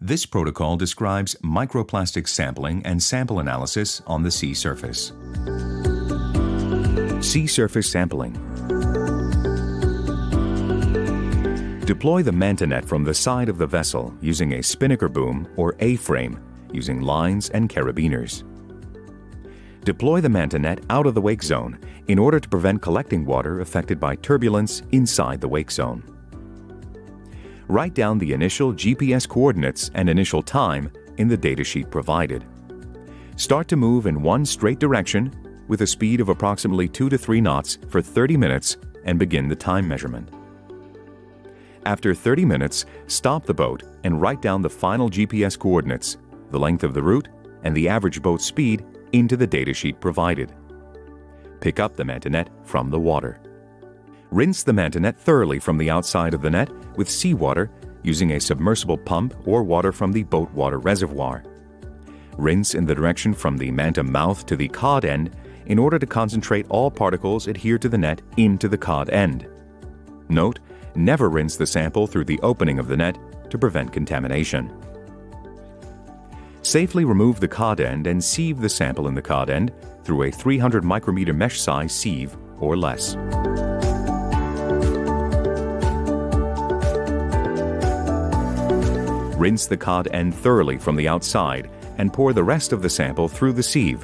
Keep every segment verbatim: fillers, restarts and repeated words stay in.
This protocol describes microplastic sampling and sample analysis on the sea surface. Sea surface sampling. Deploy the manta net from the side of the vessel using a spinnaker boom or A-frame, using lines and carabiners. Deploy the manta net out of the wake zone in order to prevent collecting water affected by turbulence inside the wake zone. Write down the initial G P S coordinates and initial time in the datasheet provided. Start to move in one straight direction with a speed of approximately two to three knots for thirty minutes and begin the time measurement. After thirty minutes, stop the boat and write down the final G P S coordinates, the length of the route, and the average boat speed into the datasheet provided. Pick up the manta net from the water. Rinse the manta net thoroughly from the outside of the net with seawater using a submersible pump or water from the boat water reservoir. Rinse in the direction from the manta mouth to the cod end in order to concentrate all particles adhered to the net into the cod end. Note, never rinse the sample through the opening of the net to prevent contamination. Safely remove the cod end and sieve the sample in the cod end through a three hundred micrometer mesh size sieve or less. Rinse the cod end thoroughly from the outside and pour the rest of the sample through the sieve.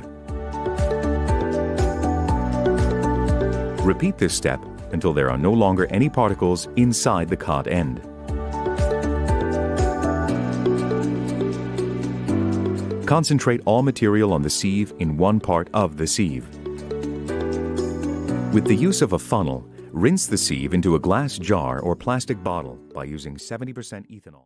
Repeat this step until there are no longer any particles inside the cod end. Concentrate all material on the sieve in one part of the sieve. With the use of a funnel, rinse the sieve into a glass jar or plastic bottle by using seventy percent ethanol.